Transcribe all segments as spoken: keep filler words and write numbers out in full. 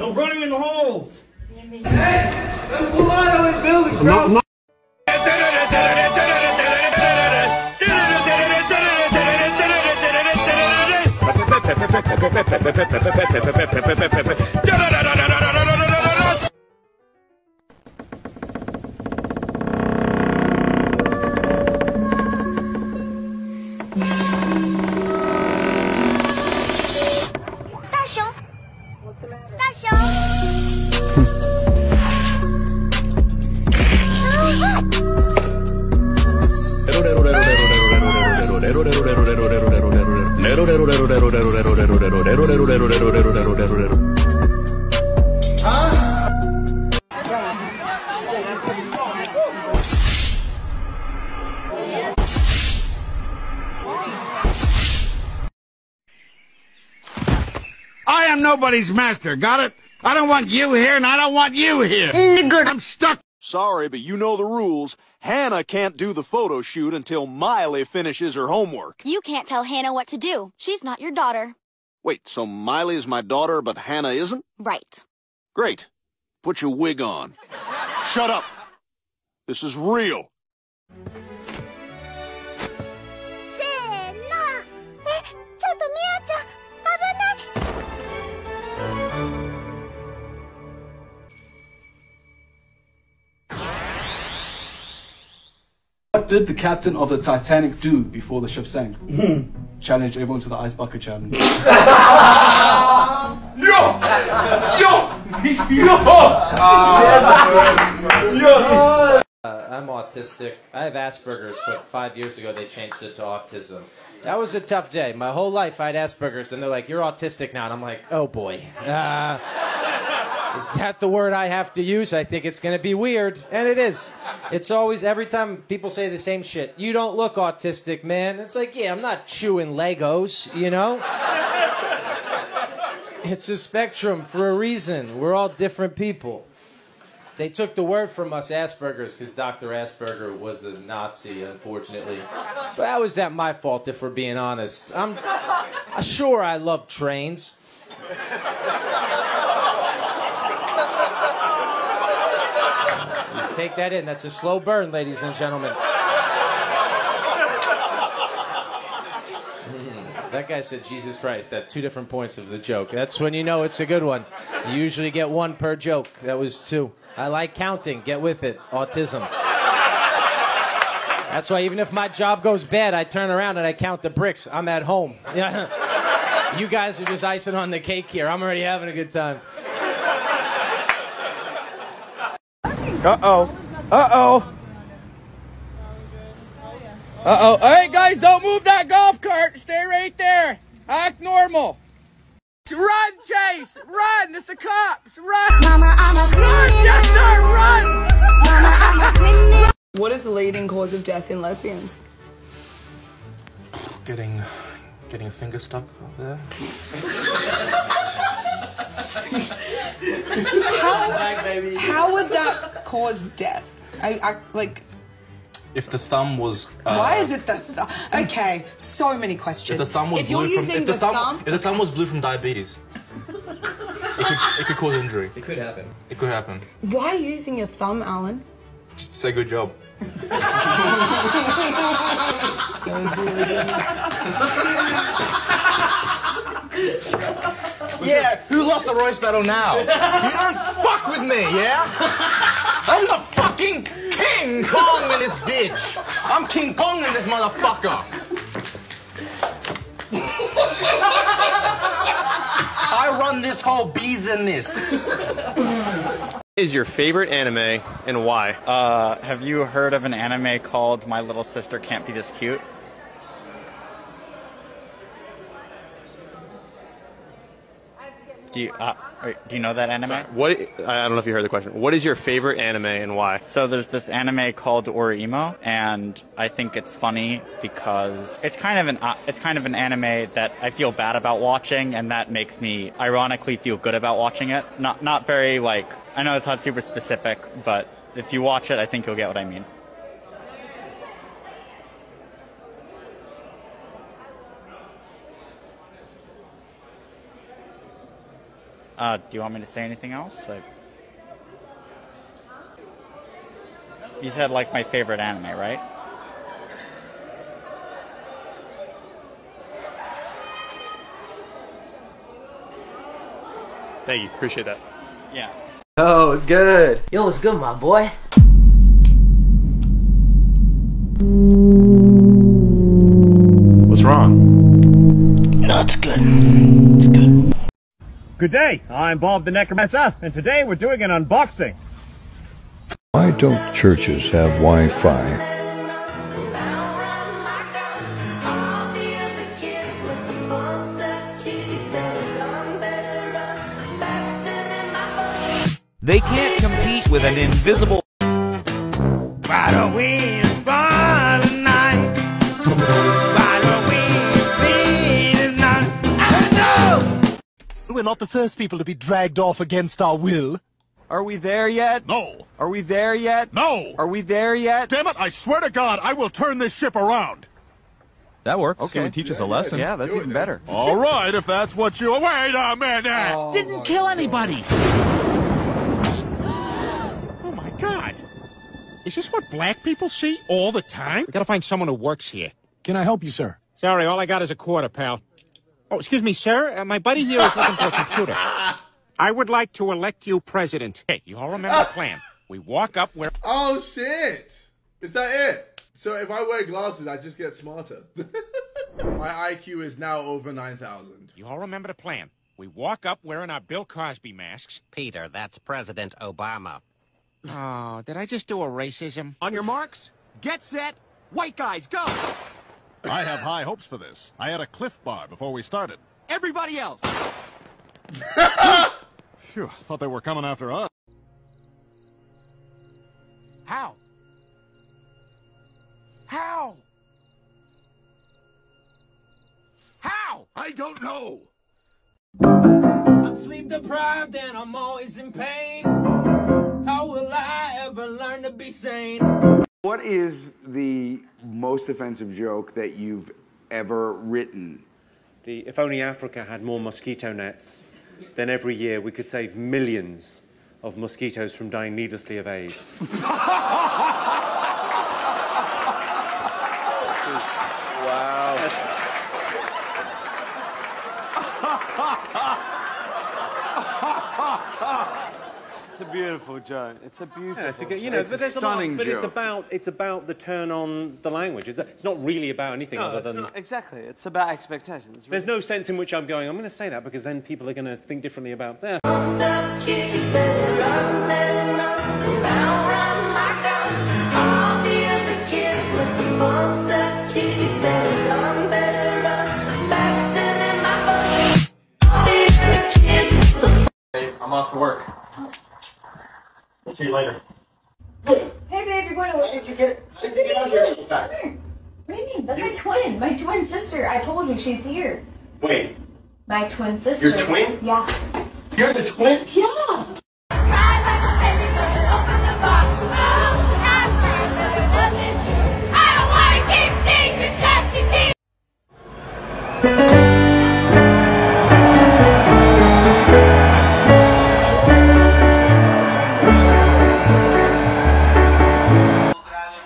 No running in the holes! Hey! There's a lot of it building, bro! No, no. I am nobody's master, got it? I don't want you here, and I don't want you here. I'm stuck. Sorry, but you know the rules. Hannah can't do the photo shoot until Miley finishes her homework. You can't tell Hannah what to do. She's not your daughter. Wait, so Miley's my daughter, but Hannah isn't? Right. Great. Put your wig on. Shut up. This is real. What did the captain of the Titanic do before the ship sank? Challenged everyone to the ice bucket challenge. Yo! Yo! Yo! Uh, I'm autistic. I have Asperger's, but five years ago they changed it to autism. That was a tough day. My whole life I had Asperger's, and they're like, "You're autistic now," and I'm like, "Oh boy." Uh, Is that the word I have to use? I think it's going to be weird. And it is. It's always, every time people say the same shit. You don't look autistic, man. It's like, yeah, I'm not chewing Legos, you know? It's a spectrum for a reason. We're all different people. They took the word from us Asperger's because Doctor Asperger was a Nazi, unfortunately. But how is that my fault, if we're being honest? I'm sure I love trains. Take that in. That's a slow burn, ladies and gentlemen. Mm, that guy said Jesus Christ at two different points of the joke. That's when you know it's a good one. You usually get one per joke. That was two. I like counting. Get with it. Autism. That's why even if my job goes bad, I turn around and I count the bricks. I'm at home. Yeah. You guys are just icing on the cake here. I'm already having a good time. Uh-oh. Uh-oh. Uh-oh. Hey, guys, don't move that golf cart. Stay right there. Act normal. Run, Chase. Run. It's the cops. Run. Mama, I'm a criminal. Run, yes, sir. Run. Mama, I'm a criminal. What is the leading cause of death in lesbians? Getting, getting a finger stuck up there. how, how would that cause death? I, I like. If the thumb was. Uh, why is it the thumb? Okay, so many questions. If the thumb was if blue you're using from, if the, the thumb, thumb, if the thumb was blue from diabetes, it could, it could cause injury. It could happen. It could happen. Why using your thumb, Alan? Just say good job. Yeah, who lost the roast battle now? You don't fuck with me, yeah? I'm the fucking King Kong in this bitch. I'm King Kong in this motherfucker. I run this whole business. Is your favorite anime and why? Uh, have you heard of an anime called My Little Sister Can't Be This Cute? Do you, uh, do you know that anime? Sorry. What? I don't know if you heard the question. What is your favorite anime and why? So there's this anime called Oreimo, and I think it's funny because it's kind of an uh, it's kind of an anime that I feel bad about watching, and that makes me ironically feel good about watching it. Not not very like I know it's not super specific, but if you watch it, I think you'll get what I mean. Uh, do you want me to say anything else? Like, you said like my favorite anime, right? Thank you, appreciate that. Yeah. Oh, it's good. Yo, what's good, my boy? What's wrong? No, it's good. It's good. Good day, I'm Bob the Necromancer, and today we're doing an unboxing. Why don't churches have Wi-Fi? They can't compete with an invisible. Why don't we run tonight? Why don't we be tonight? I don't know! We're not the first people to be dragged off against our will. Are we there yet? No. Are we there yet? No. Are we there yet? Damn it, I swear to God, I will turn this ship around. That works. Okay, so teach yeah, us a lesson. Yeah, that's Do even it, better. All right, if that's what you... Wait a minute! Oh, Didn't kill God. anybody! God, is this what black people see all the time? We gotta find someone who works here. Can I help you, sir? Sorry, all I got is a quarter, pal. Oh, excuse me, sir. Uh, my buddy here is looking for a computer. I would like to elect you president. Hey, you all remember the plan. We walk up where... Oh, shit. Is that it? So if I wear glasses, I just get smarter. My I Q is now over nine thousand. You all remember the plan. We walk up wearing our Bill Cosby masks. Peter, that's President Obama. Oh, did I just do a racism? On your marks, get set, white guys, go! I have high hopes for this. I had a Clif Bar before we started. Everybody else! Phew, I thought they were coming after us. How? How? How? I don't know! I'm sleep deprived and I'm always in pain. How will I ever learn to be sane? What is the most offensive joke that you've ever written? The if only Africa had more mosquito nets, then every year we could save millions of mosquitoes from dying needlessly of AIDS. Wow. That's... It's a beautiful joke. It's a beautiful yeah, it's a good, you know, joke. But it's a stunning lot, but joke. But it's about, it's about the turn on the language. It's, it's not really about anything no, other it's than... Not, exactly. It's about expectations. Really. There's no sense in which I'm going, I'm going to say that because then people are going to think differently about that. Hey, I'm off to work. See you later. Hey, baby, what did you get? Did you get out here? What do you mean? That's my twin. My twin sister. I told you she's here. Wait. My twin sister. Your twin? Yeah. You're the twin? Yeah.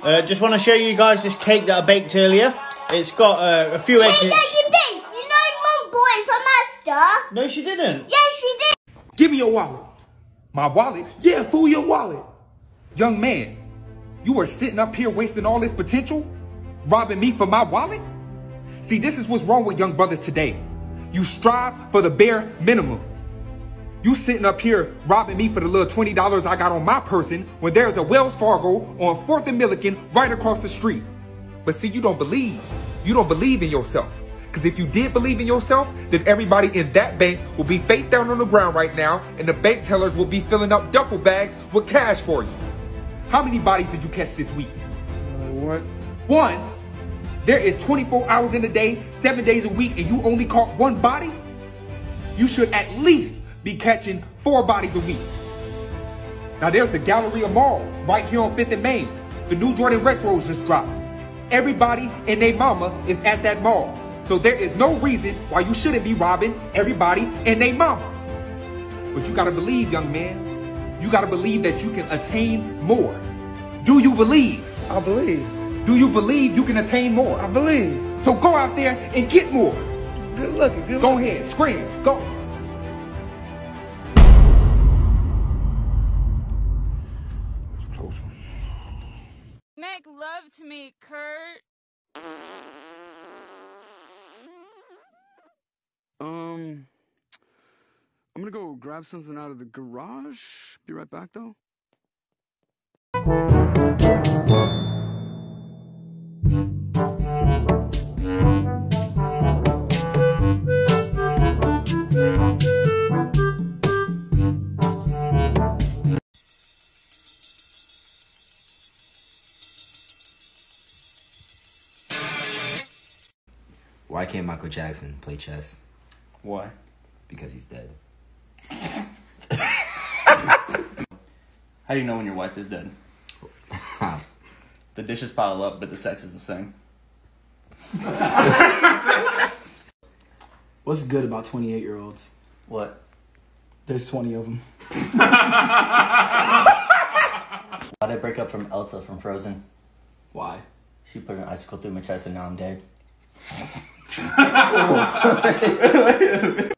I just want to show you guys this cake that I baked earlier. It's got uh, a few eggs. Hey, that you baked. You know Mum bought it from Esther. No, she didn't. Yes, she did. Give me your wallet. My wallet? Yeah, fool, your wallet. Young man, you are sitting up here wasting all this potential, robbing me for my wallet? See, this is what's wrong with young brothers today. You strive for the bare minimum. You sitting up here robbing me for the little twenty dollars I got on my person when there's a Wells Fargo on fourth and Milliken right across the street. But see, you don't believe. You don't believe in yourself. Because if you did believe in yourself, then everybody in that bank will be face down on the ground right now and the bank tellers will be filling up duffel bags with cash for you. How many bodies did you catch this week? What? One. There is twenty-four hours in a day, seven days a week, and you only caught one body? You should at least be catching four bodies a week. Now there's the Galleria Mall right here on fifth and Main. The new Jordan Retros just dropped. Everybody and their mama is at that mall. So there is no reason why you shouldn't be robbing everybody and their mama. But you gotta believe, young man. You gotta believe that you can attain more. Do you believe? I believe. Do you believe you can attain more? I believe. So go out there and get more. Good looking. Good go looking. Ahead. Scream. Go. Mac loved me, Kurt. Um, I'm gonna go grab something out of the garage. Be right back, though. Why can't Michael Jackson play chess? Why? Because he's dead. How do you know when your wife is dead? The dishes pile up, but the sex is the same. What's good about twenty-eight-year-olds? What? There's twenty of them. Why'd I break up from Elsa from Frozen? Why? She put an icicle through my chest and now I'm dead. Oh.